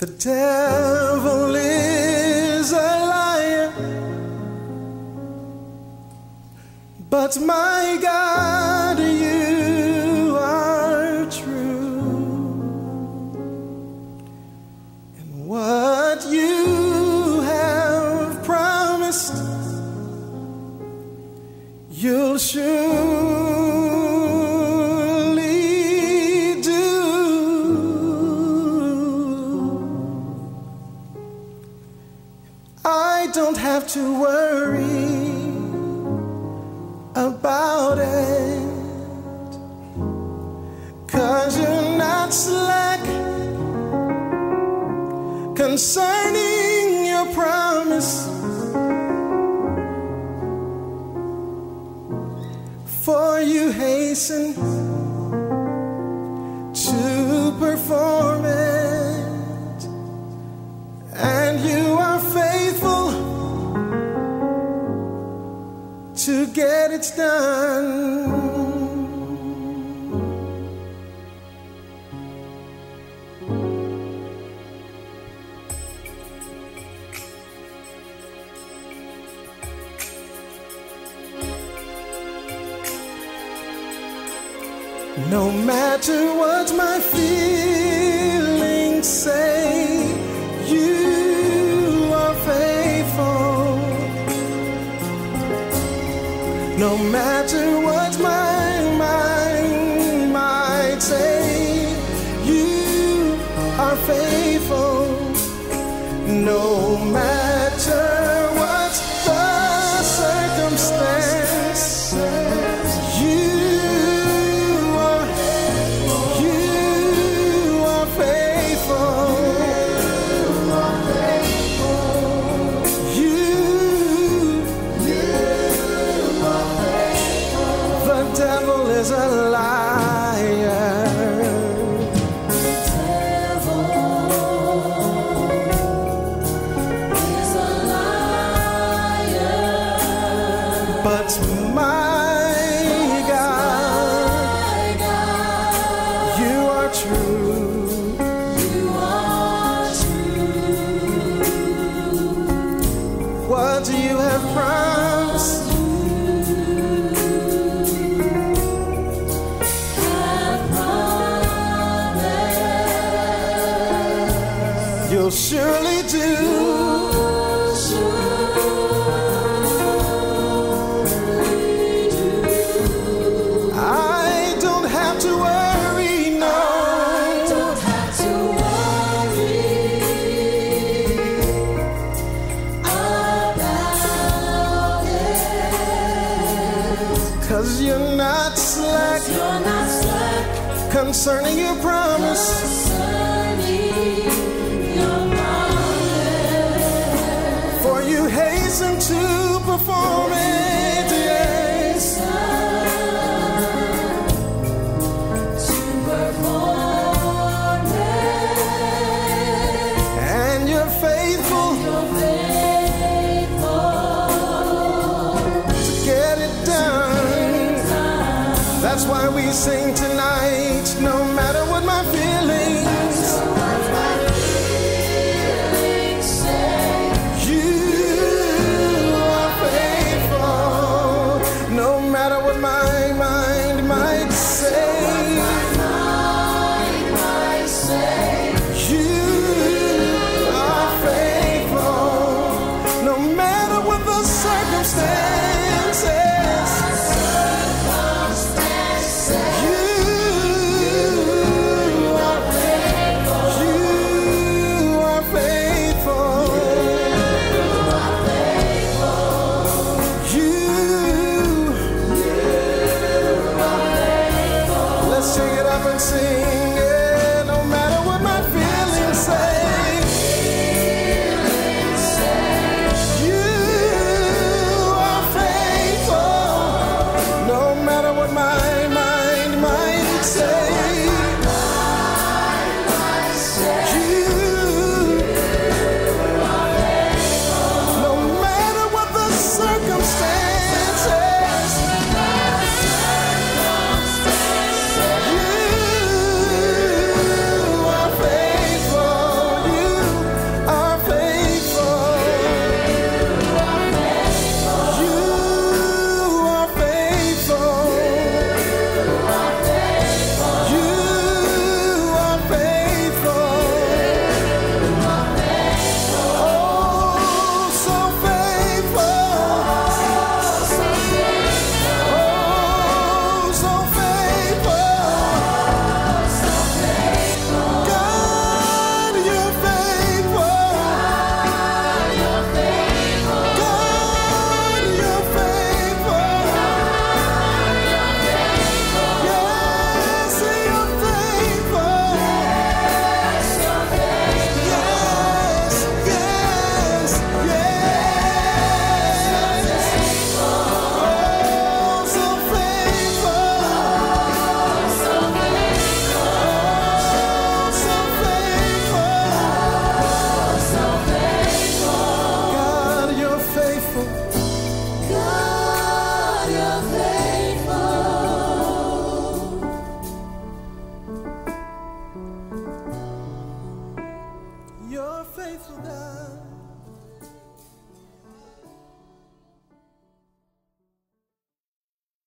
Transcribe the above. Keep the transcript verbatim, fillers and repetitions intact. The devil is a liar, but my God, you are true, and what you have promised, you'll surely I don't have to worry about it, 'cause you're not slack concerning your promise, for you hasten to perform it, and you are faithful to get it done. No matter what my feelings say, no matter what my mind might say, you are faithful. No matter what the circumstance, you are, you are faithful. You. The devil is a liar. The devil is a liar. But my God, my God, you are true. You are true. What do you have promised? You'll surely do. You'll surely do. I don't have to worry, no. I don't have to worry about it. 'Cause you're not slack, 'cause you're not slack concerning your promise. Concerning to perform it, yes. To perform it. And you're faithful, you're faithful to get it done. Get it done. That's why we sing tonight. No matter what my feelings. No matter what my circumstances, circumstances. You You're faithful, God.